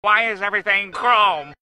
Why is everything chrome?